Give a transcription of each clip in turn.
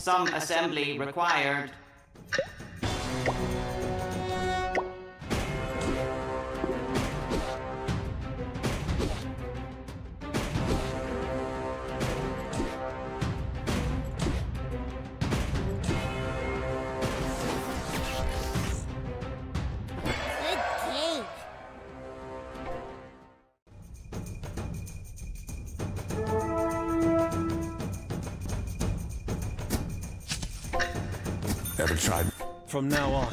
Some assembly required. From now on,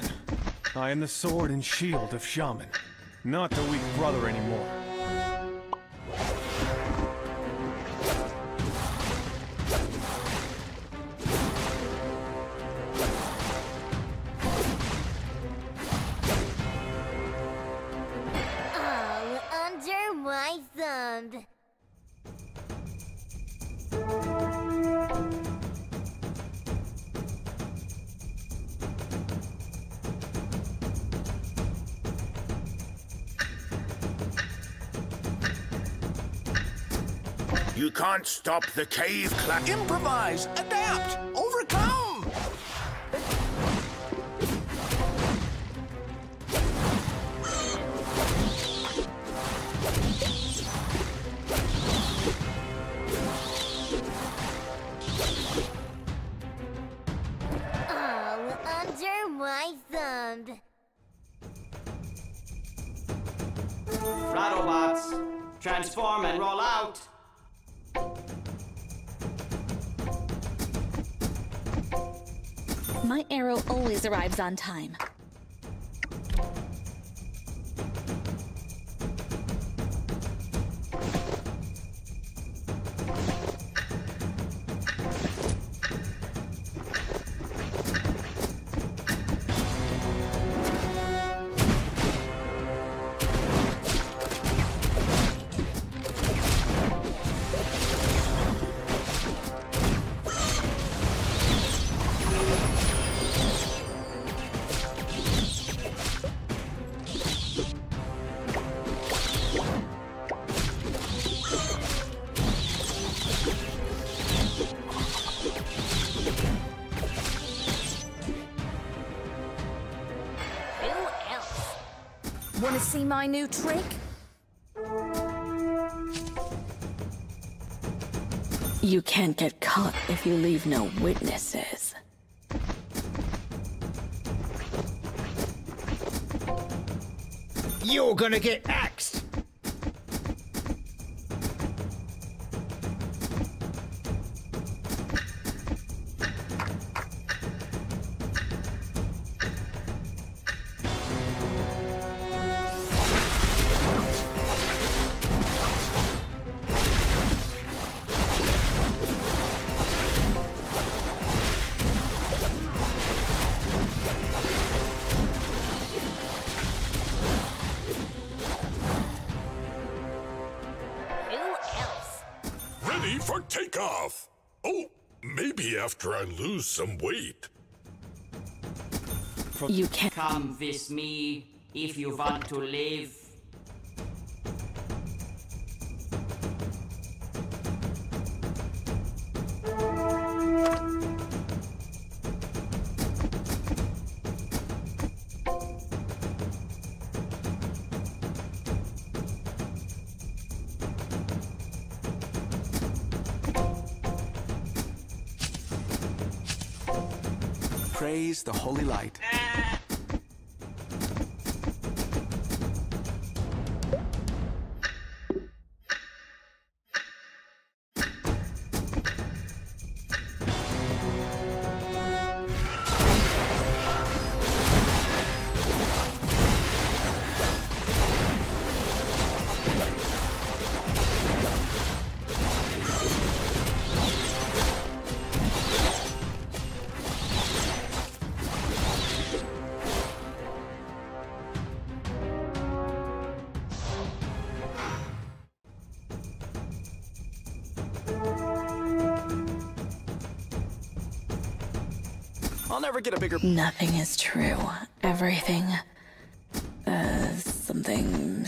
I am the sword and shield of Shaman, not the weak brother anymore. All under my thumb. You can't stop the cave clap. Improvise, adapt, overcome! All under my thumb. Rattlebots, transform and roll out. My arrow always arrives on time. Wanna see my new trick? You can't get caught if you leave no witnesses. You're gonna get axed! For takeoff! Oh, maybe after I lose some weight. You can come with me if you want to live. Praise the holy light. I'll never get a bigger... Nothing is true. Everything... something...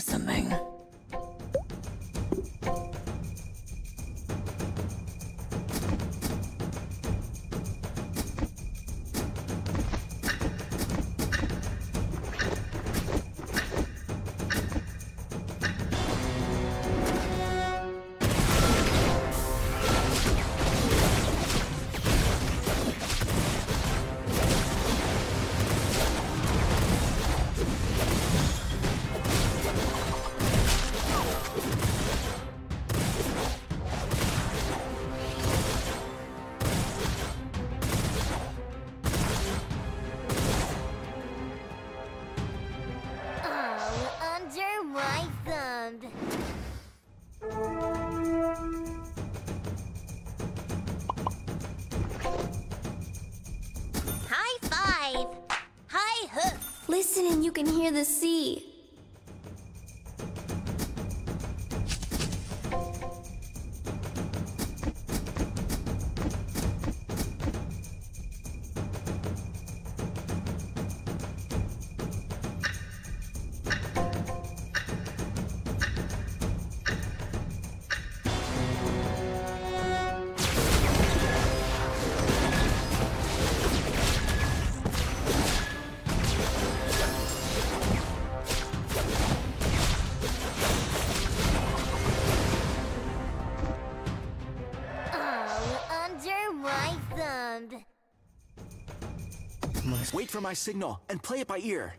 You can hear the sea. Wait for my signal and play it by ear.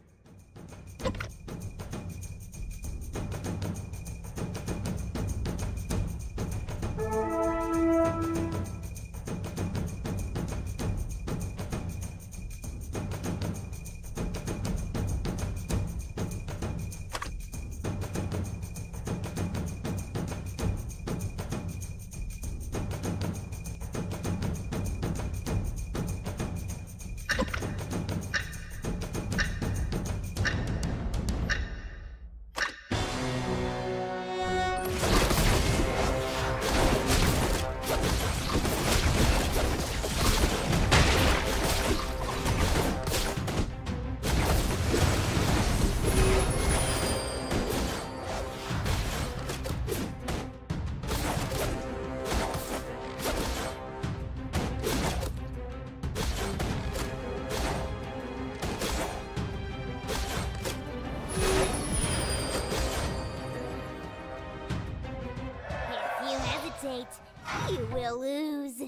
You will lose.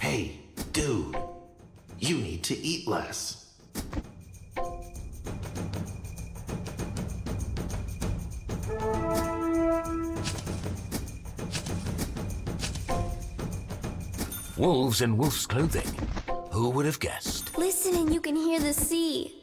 Hey, dude, you need to eat less. Wolves in wolf's clothing. Who would have guessed? Listen and you can hear the sea.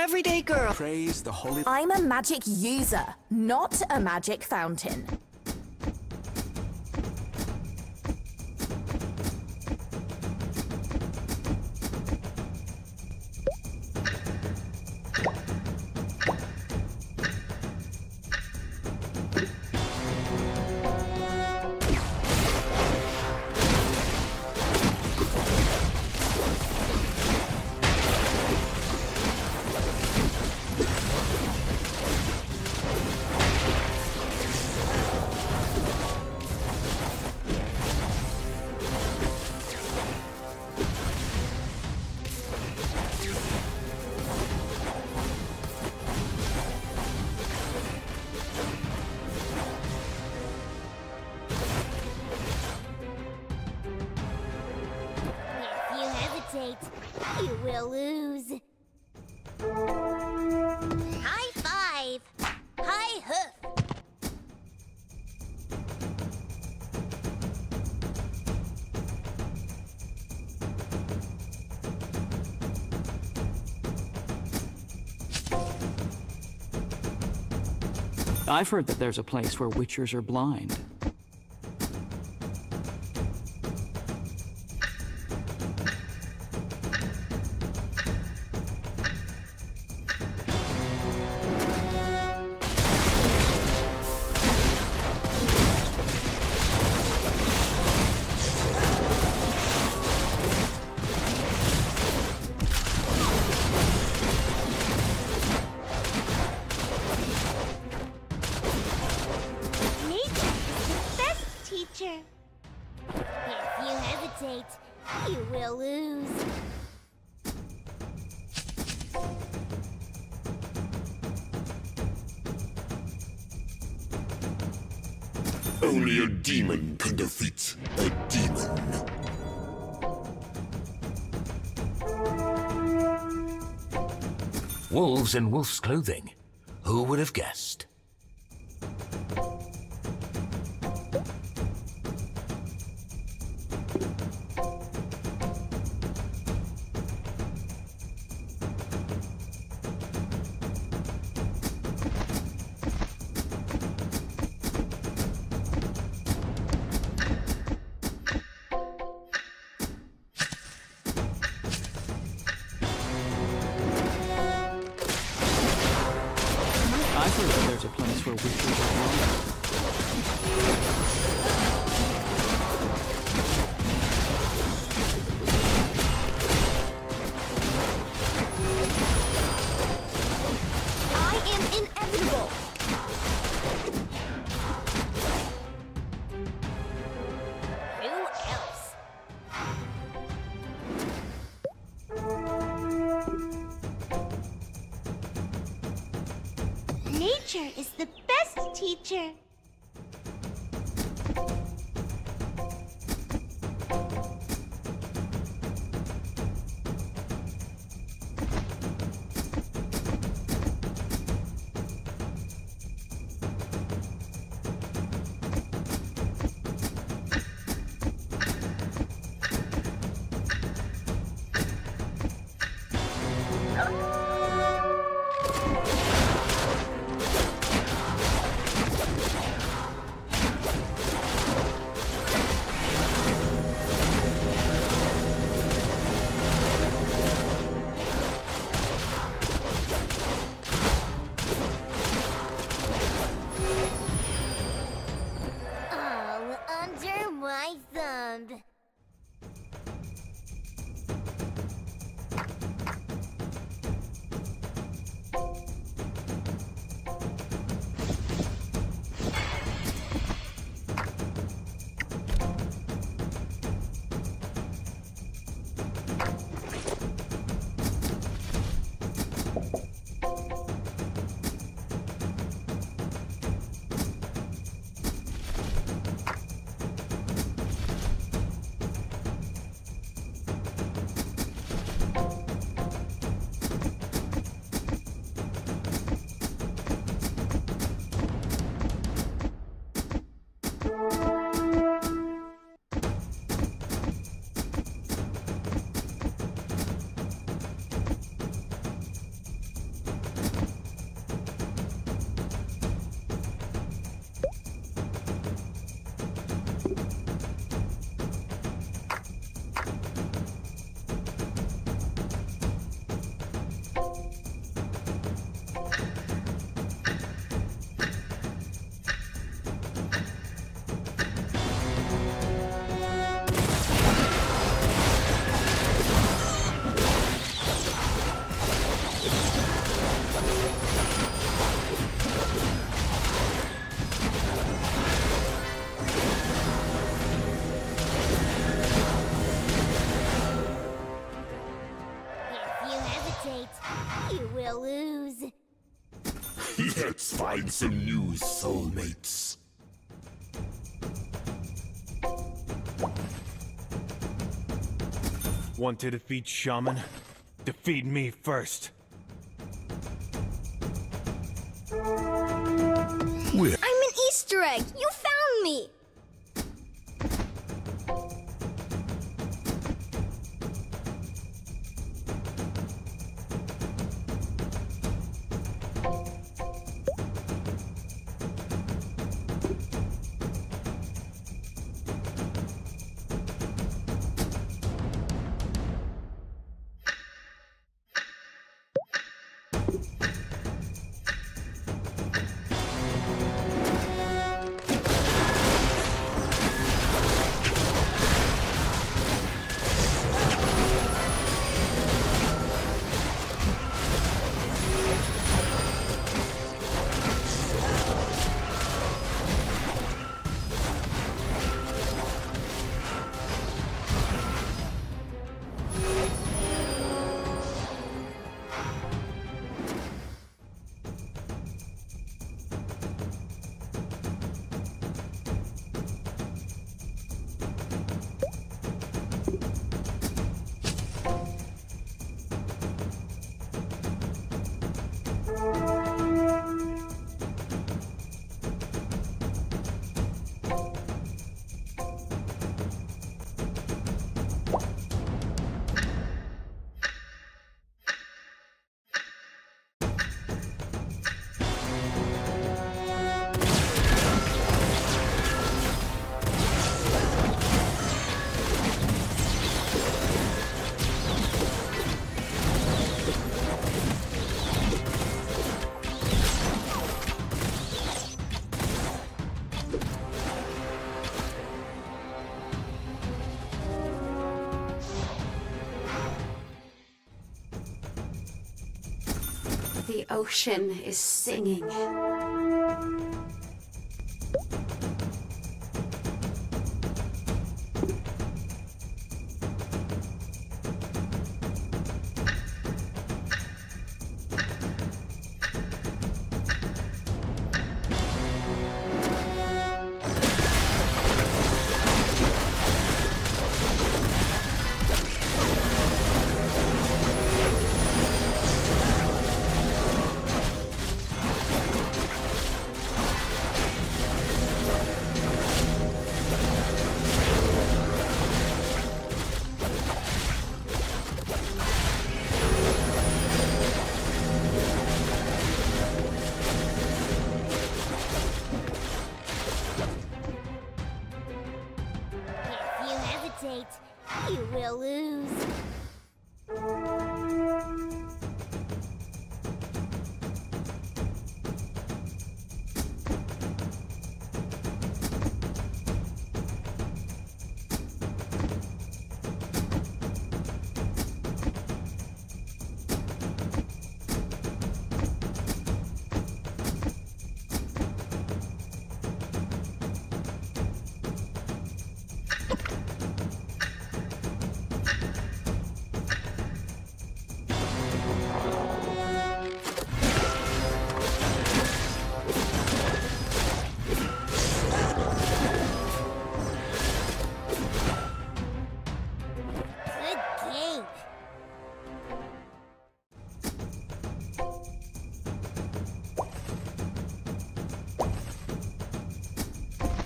everyday girl. Praise the holy... I'm a magic user, not a magic fountain. You will lose. High five! High hoof! I've heard that there's a place where witchers are blind. You will lose. Only a demon can defeat a demon. Wolves in wolf's clothing. Who would have guessed? There's a place where witches are wrong. Nature is the best teacher. to lose. Let's find some new soulmates. Want to defeat Shaman? Defeat me first. We're I'm an Easter egg! You found me! The ocean is singing. You will lose.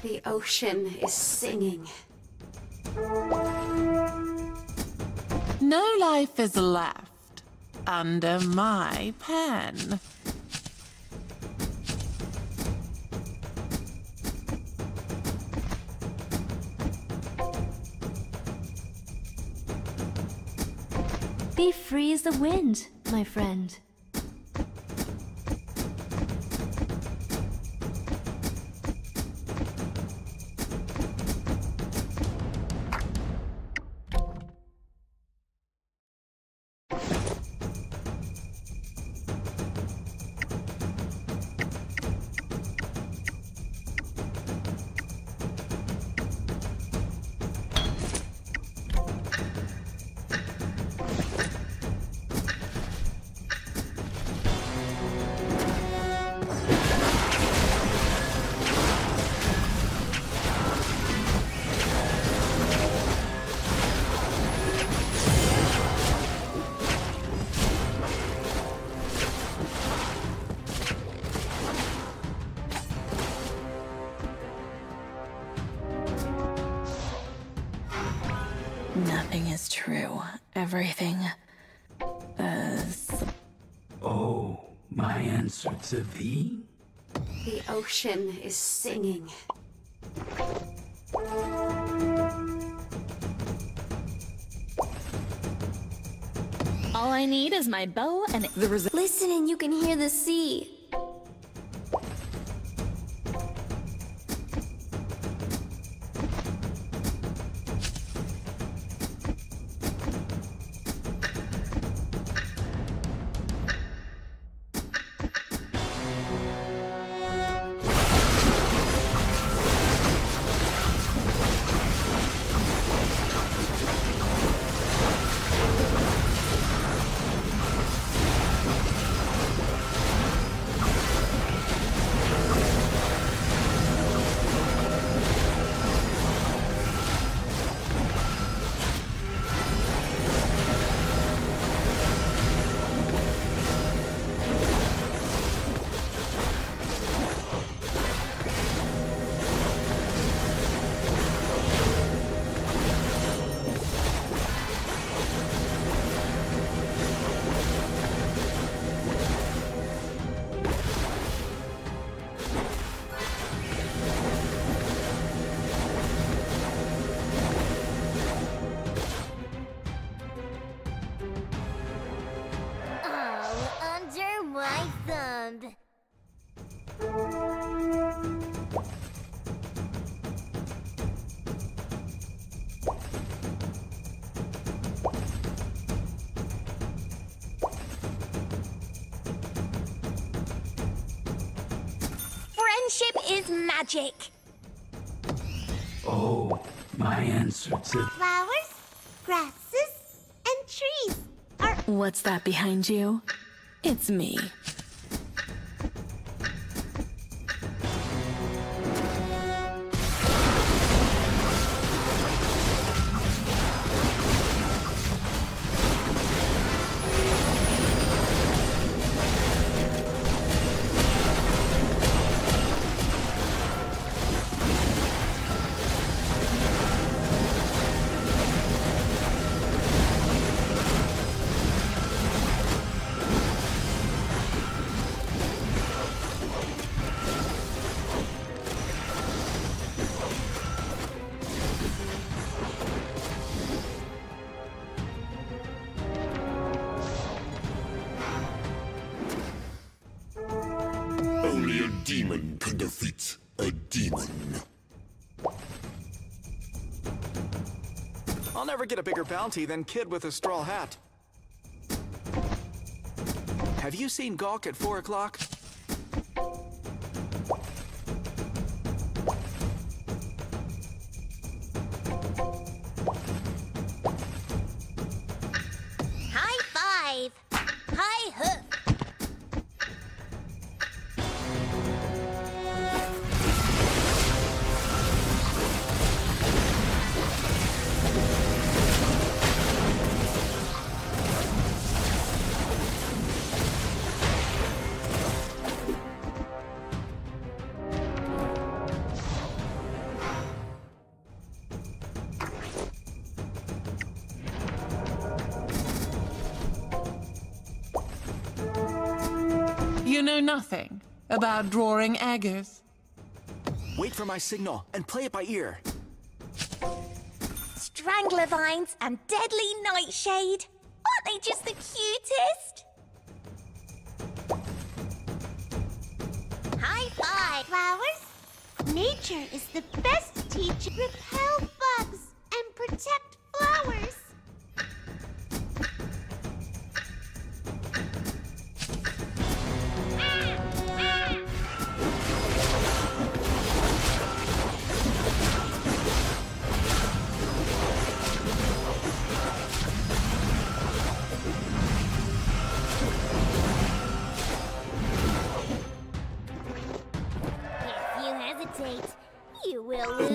The ocean is singing. No life is left under my pen. Be free as the wind, my friend. nothing is true. Everything is... Oh, my answer to thee? The ocean is singing. All I need is my bow and the result. Listen and you can hear the sea. Friendship is magic. Oh, my answer to... Flowers, grasses, and trees are... What's that behind you? It's me. Only a demon can defeat a demon. I'll never get a bigger bounty than Kid with a straw hat. Have you seen Gawk at 4 o'clock? High five! High hook! You know nothing about drawing daggers. Wait for my signal and play it by ear. Strangler vines and deadly nightshade. Aren't they just the cutest? High five! Flowers? Nature is the best teacher. Repel bugs and protect flowers.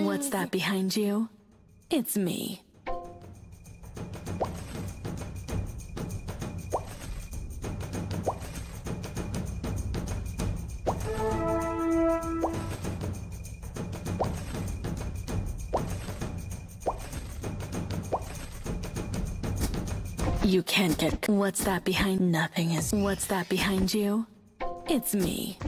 What's that behind you? It's me. You can't get. What's that behind? Nothing is. What's that behind you? It's me.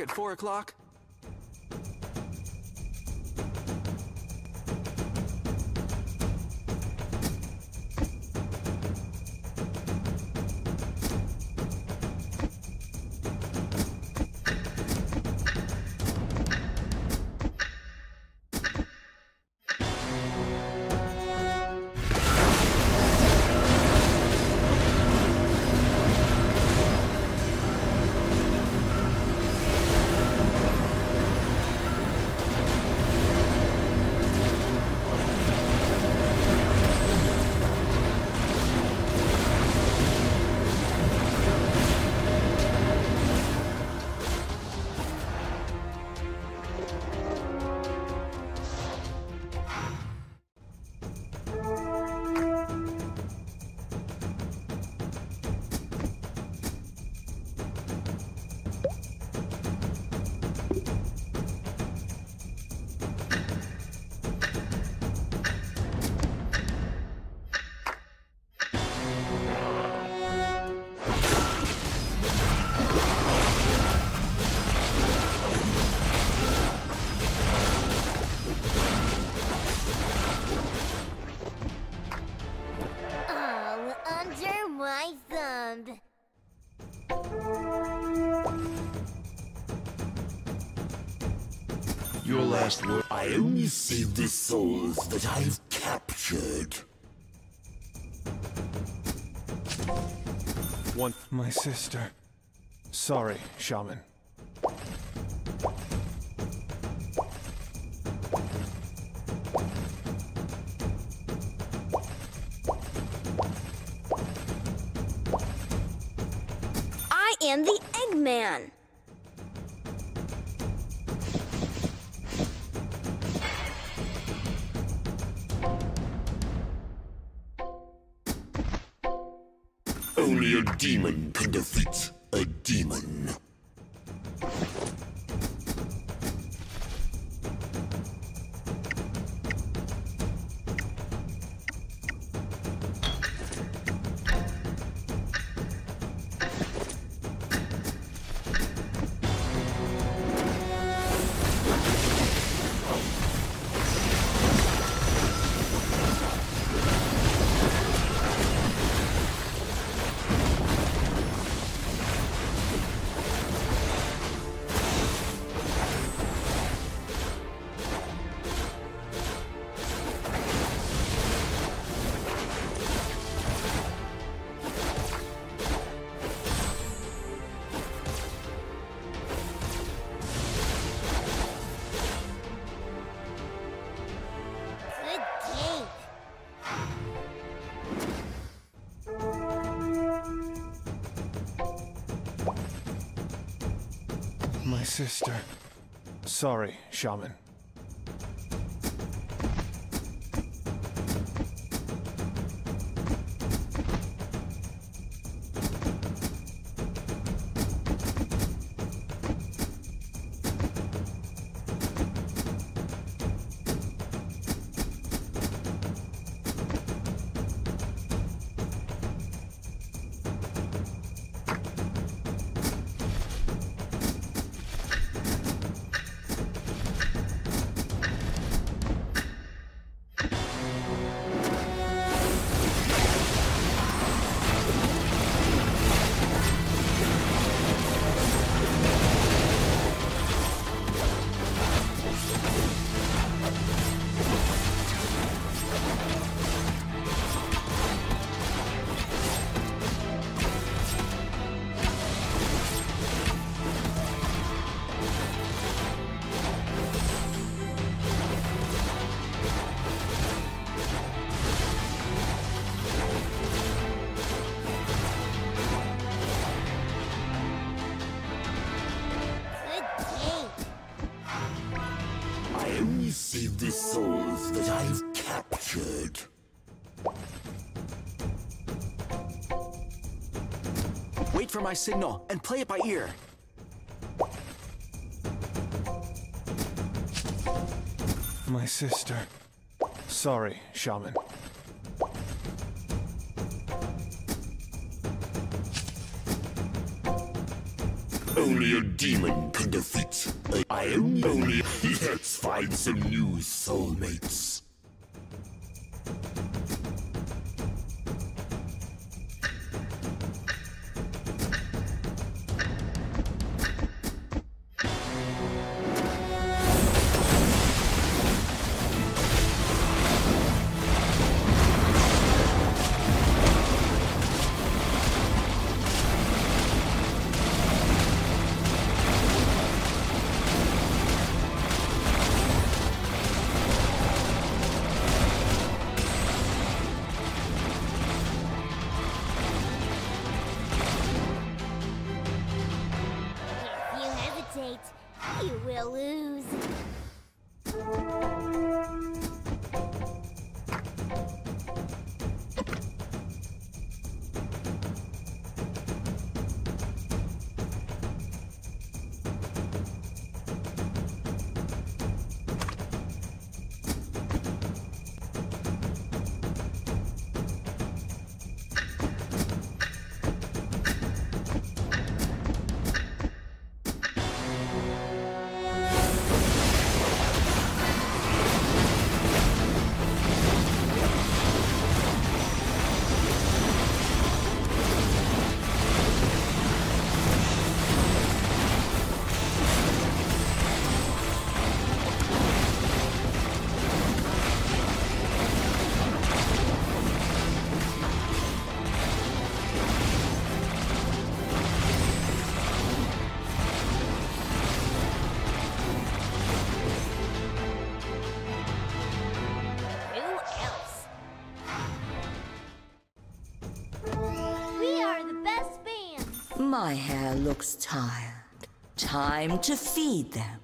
At 4 o'clock? past will I only save the souls that I've captured. Want my sister. Sorry, Shaman. I am the Eggman. Only a demon can defeat a demon. Sister. Sorry, Shaman. For my signal and play it by ear. My sister. Sorry, Shaman. Only a demon can defeat. I only. Let's find some new soulmates. My hair looks tired. Time to feed them.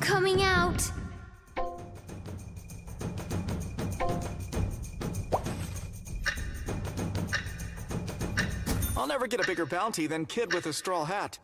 Coming out. I'll never get a bigger bounty than kid with a straw hat.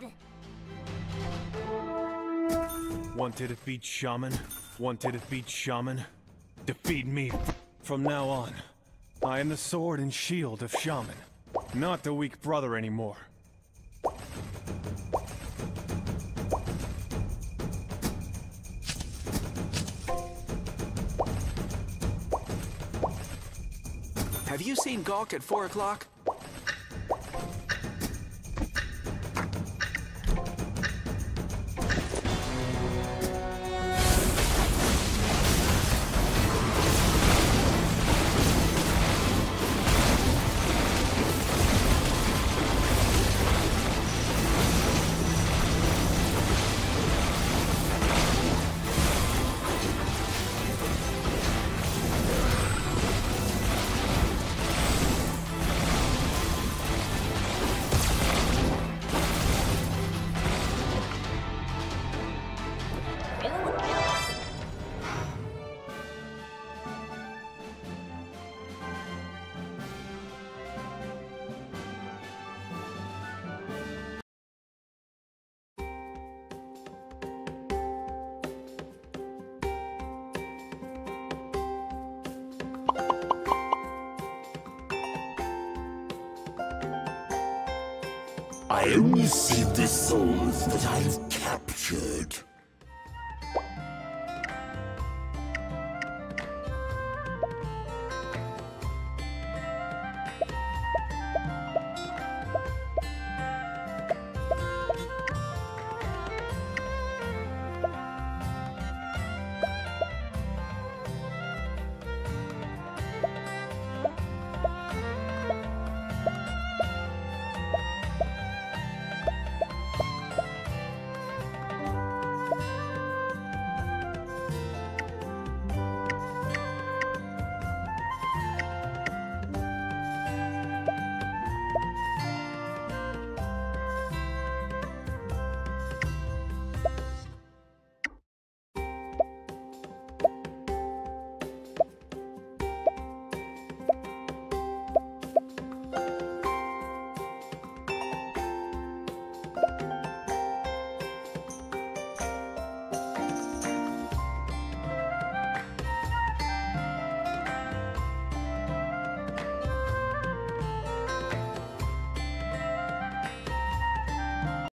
around. Want to defeat Shaman? Want to defeat Shaman? Defeat me from now on. I am the sword and shield of Shaman, not the weak brother anymore. Have you seen Gawk at 4 o'clock? I only see the souls that I've captured.